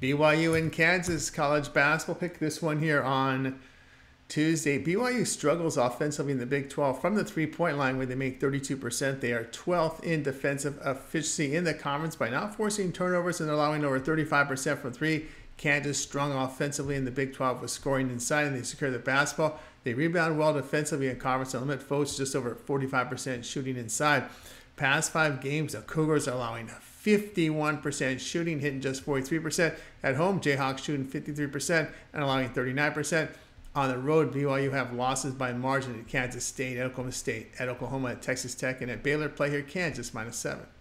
BYU and Kansas college basketball pick. This one here on Tuesday. BYU struggles offensively in the Big 12 from the three-point line where they make 32%. They are 12th in defensive efficiency in the conference by not forcing turnovers and allowing over 35% from three. Kansas strong offensively in the Big 12 with scoring inside, and they secure the basketball. They rebound well defensively in conference and limit foes just over 45% shooting inside. Past 5 games, the Cougars are allowing 51% shooting, hitting just 43%. At home, Jayhawks shooting 53% and allowing 39%. On the road, BYU have losses by margin at Kansas State, at Oklahoma State, at Oklahoma, at Texas Tech, and at Baylor. Play here, Kansas -7.